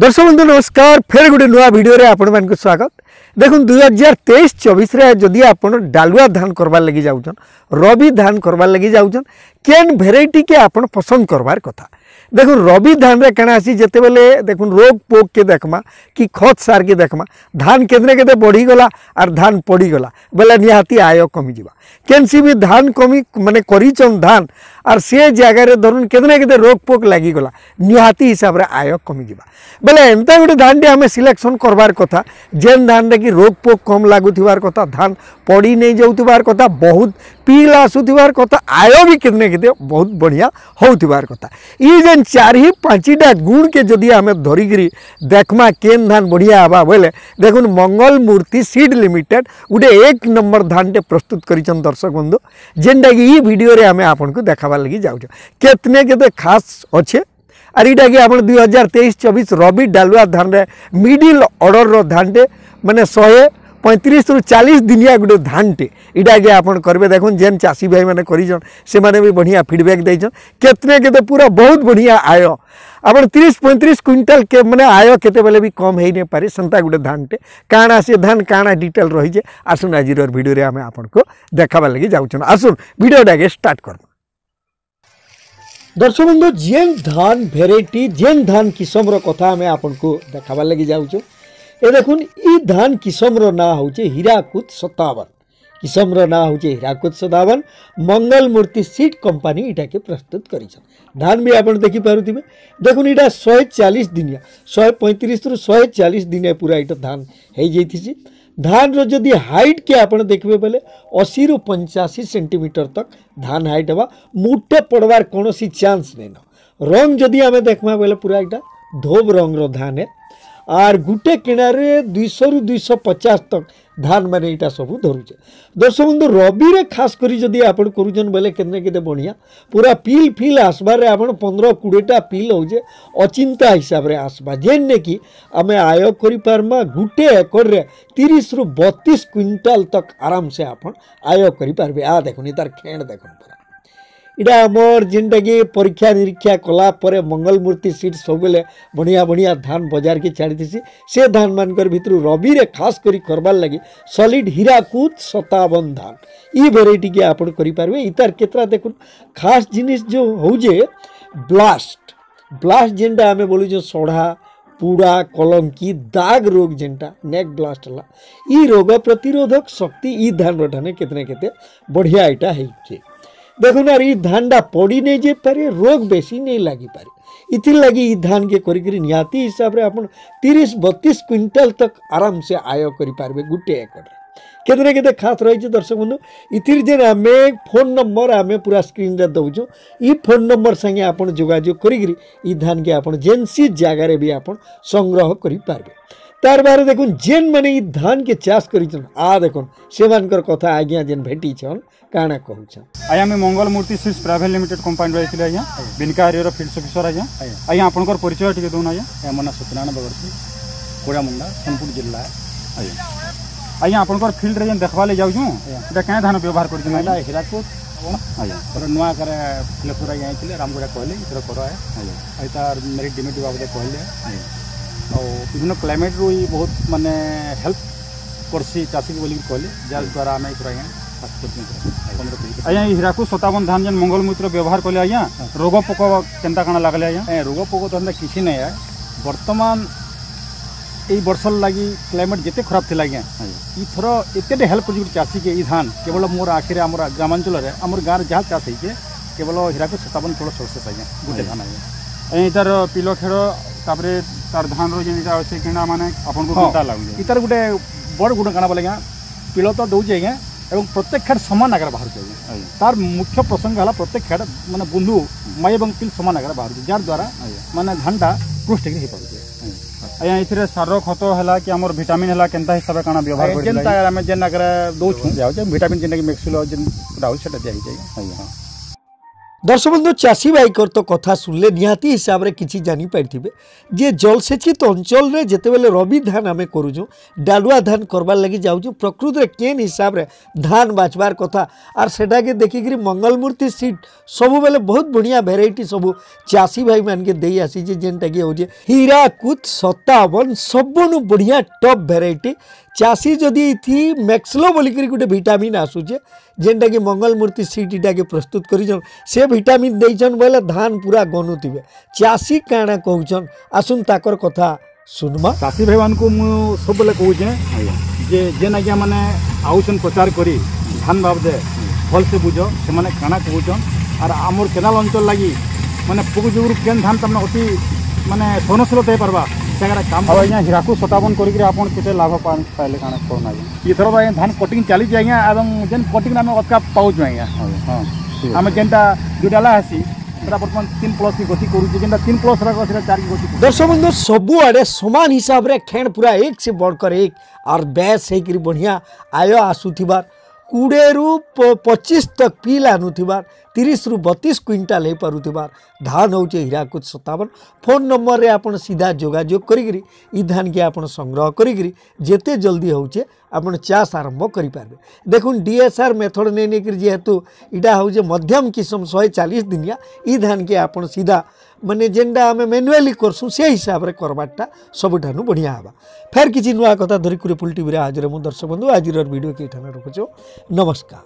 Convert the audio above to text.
दर्शक बंधु नमस्कार, फेर गोटे नुआ भिडियो रे आपण मानक स्वागत। देखुन 2023-24 रे जदि आपण डालुआ धान करबार लगी जाउछन, रबी धान करबार लगी जाउछन, केन भेराइटी के आपण पसंद करबार कथा। देखुन रबी धान रे कणा आसी जते बेले देखुन रोग पोक के देखमा कि खत सार के देखमा धान केदने केदे बढ़ी गला आर धान पड़ी गला बेले निहाती आय कमी जीवा। केनसी भी धान कमी माने करिचन धान आर से जगह रे धरुन केदने केदे रोग पोक लागी गला निहाती हिसाब रे आय कमी जीवा। बेले एंता गोटे धान टे आम सिलेक्शन करवार कथा जेन धान रे कि रोग पोक कम लगुवार कथा, धान पड़ी नहीं जाऊार कथा, बहुत पील आसूार कथा, आय भी कितने कितने बहुत बढ़िया होउार कथा। ये जेन चार ही पांचटा गुण के जदि आम धरिकी देखमा केन धान बढ़िया हवा बोले देखुन मंगलमूर्ति सीड लिमिटेड गोटे एक नंबर धान टे प्रस्तुत कर दर्शक बंधु, जेनटा कि भिडियो रे आमे आपन को देखाबार लगी जाउछ केतने केते खास अच्छे। आर इटा कि आप 2023-24 रबी डालुआ धान रे मिडिल ऑर्डर रो धान टे माने 135 रु 40 दिनिया गोटे धान टे इटा कि आप करेंगे। देखुन जेन चाषी भाई मैंने करीजन से माने भी बढ़िया फीडबैक देचन केतने केते पूरा बहुत बढ़िया आय आपन 30-35 क्विंटल के माने आय केते बेले भी कम हो नहीं पारे सेंता गोटे धान टे काणा से धान काणा डिटेल रही जे। आसन आज भिडियो रे आमे आपन को देखाबार लगी जाउछन, आसन भिडियोटा के स्टार्ट करब। दर्शक बंधु जेन धान भेराइटी जेन धान किसमर कथा आम आपको देखाबार लगी जाऊँ। ये देखुन ई धान किसमर ना हूँ हीराकुद 57 किसमर ना हूँ हीराकुद 57 मंगलमूर्ति सीड कंपानी इटा के प्रस्तुत कर धान भी आप देखिपे। देखुन इटा 140 दिनिया 135 रु 140 दिनिया पूरा इटा धान हो जाइए। धान रो जदि हाइट के आप देखिए बोले 80 रु 85 सेंटीमीटर तक धान हाइट हवा, मोटे पड़वार कौन सी चान्स नहीं न। रंग जदि आम देखमा बोले पूरा इटा धोब रंग रो धान है आर गुटे किणारे 200 रु 250 तक धान मैंने इटा सब धरुचे। दर्शक बंधु रबी रे खास करी जदि आपन करूजन बोले केने केते बढ़िया पूरा पील फिल आसबार रे आपन 15-20टा पील होजे अचिंता हिसाब रे आसबा, जेन ने कि आमे आय करि पारमा गुटे एकर रे 30 रु 32 क्विंटल तक आराम से आपन आय करि पारबे। आ देखुनी तार खेण देखन पूरा इटा आमर जेनटा कि परीक्षा निरीक्षा कलापर मंगलमूर्ति सीड सबले बढ़िया बढ़िया धान बजार के छाड़ी से धान मान भितर रबी रे खास करी करबार लगी सॉलिड हीराकूद 57 धान ई भेराइटी के आप करें। इतार केतरा देखुन खास जिनिस जो हो जे ब्लास्ट ब्लास्ट जेनटा आम बोलूँ सढ़ा पूरा कलंकी दाग रोग जेनटा नेक ब्लास्ट है ई रोग प्रतिरोधक शक्ति ई धान रने केतने केते बढ़िया इटा है। देखुन यार ये धानटा पड़ी नहीं जे पारे, रोग बेसी नहीं लगी पारे, इतिर लगी ये धान के करी निहाती हिसाब रे अपन 30-32 क्विंटल तक आराम से आय करि पारबे गुटे एकर केतने केते खास रही। दर्शक बंधु इतिर जे आमे फोन नंबर आमे पूरा स्क्रीन रे दउछु, ई फोन नंबर संगे आपन जोगाजोग करिकरी ई धान के आपन जेनसी जगह रे भी आपन संग्रह करि पारबे। तार बारे देखुन जेन माने ई धान के चाष करिछन आ देखुन सेमानकर कथा आज्ञा जेन भेटीछन काणा कहूछन। आया में Mangalmurti seeds private limited company रहिथिले आज्ञा बिनका हरियर फील्ड ऑफिसर आज्ञा। आज्ञा आपनकर परिचय टिके दोन आज्ञा। एमना सत्यनारायण बगरती कोड़ामुंडा संपूर्ण जिल्ला आज्ञा। आज्ञा आपनकर फील्ड रे जेन देखबाले जाउछु एटा काहे धान व्यवहार करथिन आज्ञा हीराकुद आज्ञा पर नुवा करे लखुरा आइथिले रामगुडा कहले इतर करो आज्ञा। आइतार मेरिट डिमेट बाबद कहले आज्ञा और विभिन्न क्लाइमेट रू बहुत मानने हेल्प करसी चाषी बोल कहली जार द्वारा आम पूरा आज्ञा। हीराकुद 57 धान जन मंगलमूत्र व्यवहार कले आज्ञा रोग पोक केन्ता काना लगले आज्ञा? रोग पोक तो हमने किसी नहीं है बर्तमान ये वर्ष लगी क्लाइमेट जिते खराब थी आज्ञा इथर एत हेल्प कर चाषी के ई धान केवल मोर आखिरी आम ग्रामांचल में आम गाँव जहाँ चाष होइए केवल हीराकुद 57 थोड़ा सोर्सेस आज्ञा गोटे धान आज्ञा। इतार पिल खेड़ तापरे तार धान रो जेनटा अछि केना माने अपन को केता लागु इतर गुटे बड़ गुण काना बोले पिल तो दौजे आज्ञा एवं प्रत्येक खेड़ सामान आकार बाहर आज्ञा। तार मुख्य प्रसंग है प्रत्येक खेड़ माने बुंदू माई एवं पिल सामान आकार बाहर जार द्वारा माने धानटा पृष्ठिक हो पाउजे आज्ञा। इथिरे सारो खत हला कि हमर विटामिन हला केनता हिसाब काना व्यवहार करै जेनता हम जेन आकार दौछु जाउ जे विटामिन जेन के मैक्सिलो जेन डाउ सेटा दिया जाय आज्ञा। दर्शक बंधु चाषी भाईकर तो कथा शुणिले निहाती हिसाब से किसी जानीपारे जे जलसेचित अंचल में जितेबले रबी धान आम करूँ डालुआ धान करवार लगी जाऊँ प्रकृति में केन हिसाब से धान बाजवार कथा आर सेटा के देखिकी मंगलमूर्ति सीड सबुबले बहुत बढ़िया भेरइटी सबू चाषी भाई मान के दे आसी जेनटा कि हूँ हीराकूद 57 सबुनु बढ़िया टॉप भेरइटी चाषी जदि इथि मैक्सलो बोलिकी गोटे भिटामिन आसूचे जेनटा कि मंगलमूर्ति सीडटा के प्रस्तुत कर से भिटामिन देचन बोले धान पूरा गणुवे चाषी काणा कहचन आसन ताकर कथा सुनवा। चाषी भाई मान को सब कहे जे जेन आज्ञा मैंने आउसन प्रचार करी धान बाबदे भल से बुझ से मैंने काणा कहचन आर आम केनाल अंचल लगी मैंने पुक जुगुर केन धान तमाम अति मानने सहनशीलता पार्बा काम आज्ञा हीराकूद 57 करके लाभ पाइले काना कहना ये थर आज्ञा धान कटिंग चली आज्ञा और जेन कटिंग आम अटका पाऊँ आज्ञा हाँ आम जेनटा जो डाला आसी बर्तमान 3+ की गति करूँ जेनटा 3+ रखा 4 की गति। दर्शक बंधु सबुआड़े समान हिसाब से खेण पूरा एक से बढ़कर एक और बैस होकर बढ़िया आय आसूबार 20 रु 25 तक पिल आनुबार 30 रु 32 क्विंटाल हो पार धान हो हीराकूद 57 फोन नंबर रे आपन सीधा जोगाजोग करी धान के आपन संग्रह करी जेते जल्दी होचे आपन चाष आरंभ करें। देखु DSR मेथड नहीं लेकर जेहेतु इटा हो मध्यम किसम 140 दिनिया इ धान के आपन सीधा माने जेनटा आम मेनुआली करसूँ से हिसाब से करवाटा सबुठान बढ़िया हाँ। फेर किसी नुआ कथा धरी कुरेफुल टीवी हाजिर मुझ दर्शक बंधु आज वीडियो के रखुचो। नमस्कार।